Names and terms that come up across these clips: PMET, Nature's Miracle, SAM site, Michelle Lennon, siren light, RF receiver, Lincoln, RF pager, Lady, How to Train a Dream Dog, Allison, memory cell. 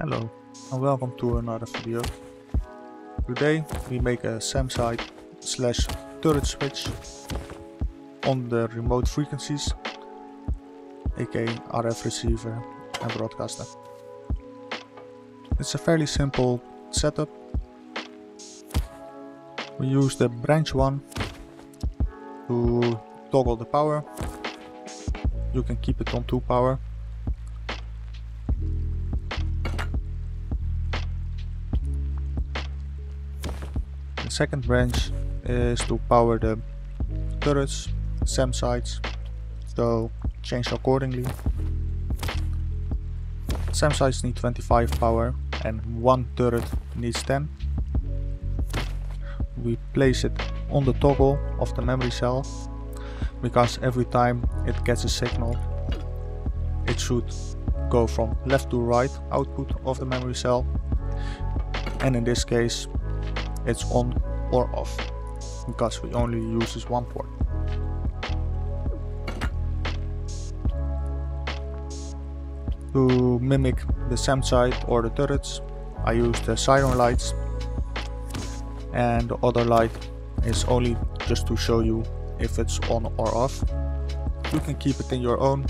Hello and welcome to another video. Today we make a SAM site / turret switch on the remote frequencies, aka RF receiver and broadcaster. It's a fairly simple setup. We use the branch 1 to toggle the power. You can keep it on 2 power. The second branch is to power the turrets, SAM sites, so change accordingly. SAM sites need 25 power and one turret needs 10. We place it on the toggle of the memory cell, because every time it gets a signal it should go from left to right output of the memory cell, and in this case it's on or off because we only use this one port. To mimic the SAM site or the turrets, I use the siren lights, and the other light is only just to show you if it's on or off. You can keep it in your own,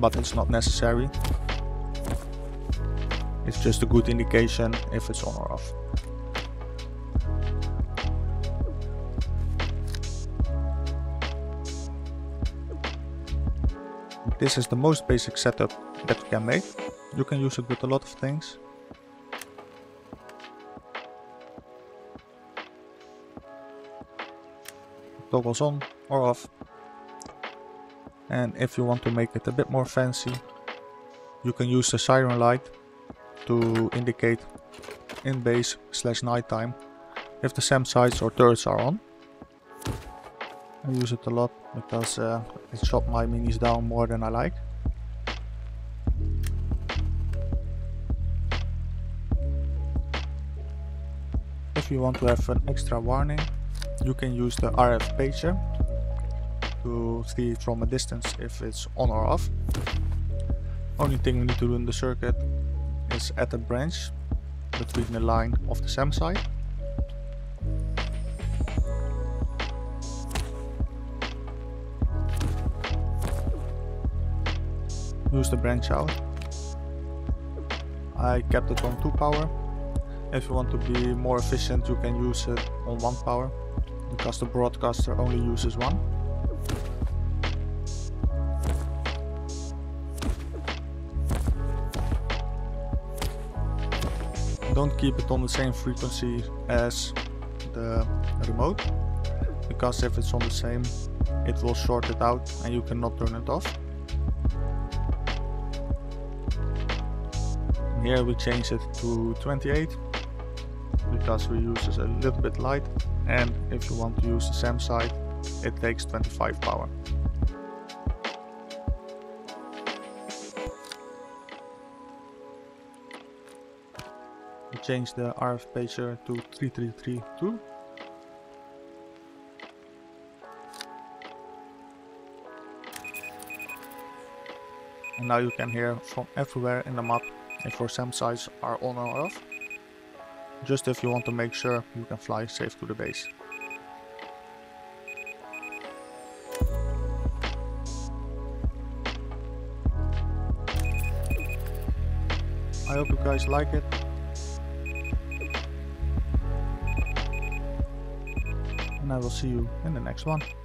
but it's not necessary. It's just a good indication if it's on or off. This is the most basic setup that you can make. You can use it with a lot of things. Toggles on or off, and if you want to make it a bit more fancy, you can use the siren light to indicate in base / nighttime if the SAM sites or turrets are on. I use it a lot because it shot my minis down more than I like. If you want to have an extra warning, you can use the RF pager to see from a distance if it's on or off. Only thing we need to do in the circuit is add a branch between the line of the SAM site. Use the branch out. I kept it on 2 power. If you want to be more efficient, you can use it on 1 power, because the broadcaster only uses 1. Don't keep it on the same frequency as the remote, because if it's on the same, it will short it out and you cannot turn it off. Here we change it to 28. Because we use a little bit light, and if you want to use the SAM site, it takes 25 power. We change the RF pager to 3332. And now you can hear from everywhere in the map if your SAM sites are on or off. Just if you want to make sure you can fly safe to the base. I hope you guys like it. And I will see you in the next one.